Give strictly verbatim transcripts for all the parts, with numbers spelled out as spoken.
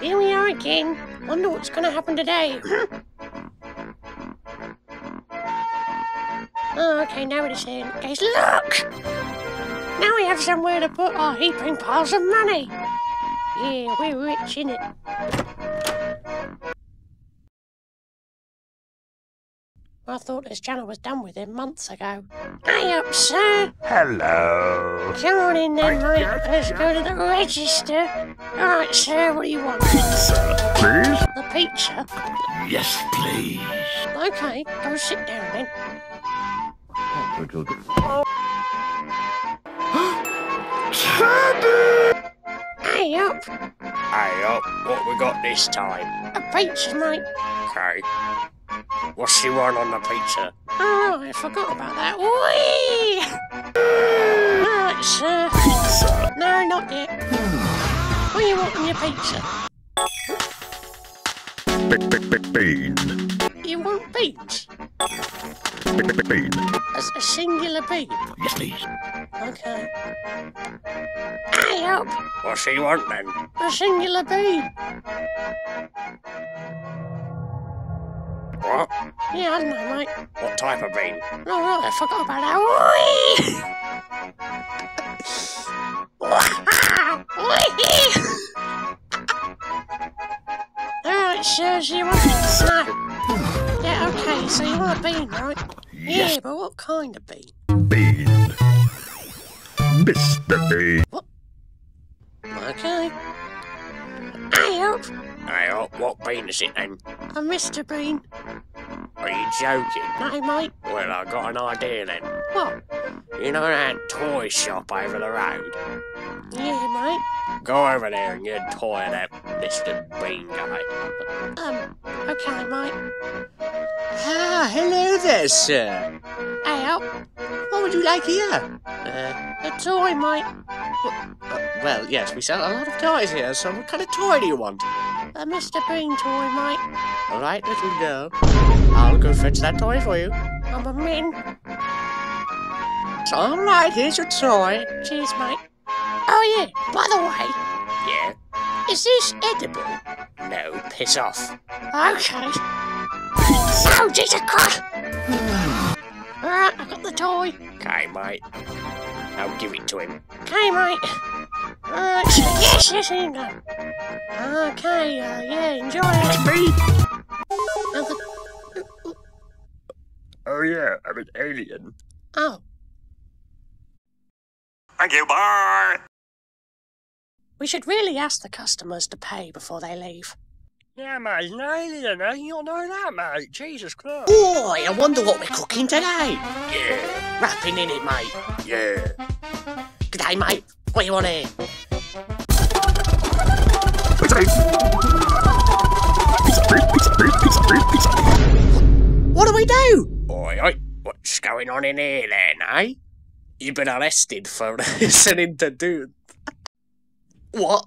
Here we are again. Wonder what's going to happen today. Oh, okay, now what it's saying. Okay, look! Now we have somewhere to put our heaping piles of money. Yeah, we're rich, innit? I thought this channel was done with it months ago. Hey up, sir! Hello! Come on in then, mate. Let's go to the register. Alright, sir, what do you want? Pizza, please? The pizza? Yes, please. Okay, go sit down then. Hey up! Hey up, what we got this time? A pizza, mate. Okay. What's she want on the pizza? Oh, I forgot about that. Whee! Alright, sir. Pizza. No, not yet. What do you want on your pizza? B-b-b-bean. You want beans? B-b-bean. A, a singular bean? Yes, please. Okay. Hey, up! What's she want then? A singular bean. What? Yeah, I don't know, mate. What type of bean? Oh, right, I forgot about that. Alright, sure, so you want pizza? No. Yeah, okay, so you want a bean, right? Yes. Yeah, but what kind of bean? Bean. Mister Bean. What? Okay. Hey, up! Hey, up, what bean is it then? A Mister Bean. Are you joking? No, mate. Well, I got an idea then. What? You know that toy shop over the road? Yeah, mate. Go over there and get a toy of that Mister Bean guy. Um, okay, mate. Ah, hello there, sir. Hey, up. What would you like here? Uh, a toy, mate. Well, uh, well, yes, we sell a lot of toys here, so what kind of toy do you want? A Mister Bean toy, mate. All right, little girl. I'll go fetch that toy for you. I'm a man. It's all right, here's your toy. Cheers, mate. Oh, yeah, by the way. Yeah? Is this edible? No, piss off. Okay. Oh, Jesus Christ! All right, I got the toy. Okay, mate. I'll give it to him. Okay, mate. Uh, yes, yes, here you go. Okay, uh, yeah, enjoy it. Me? Another... Oh, yeah, I'm an alien. Oh. Thank you, bye! We should really ask the customers to pay before they leave. Yeah, mate, an alien, eh? You don't know that, mate. Jesus Christ. Boy, I wonder what we're cooking today. Yeah. Rapping in it, mate. Yeah. G'day, mate. What do you want here? What do we do? Oi, oi, what's going on in here then, eh? You've been arrested for listening to do... What?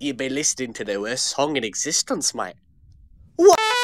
You've been listening to the worst song in existence, mate. What?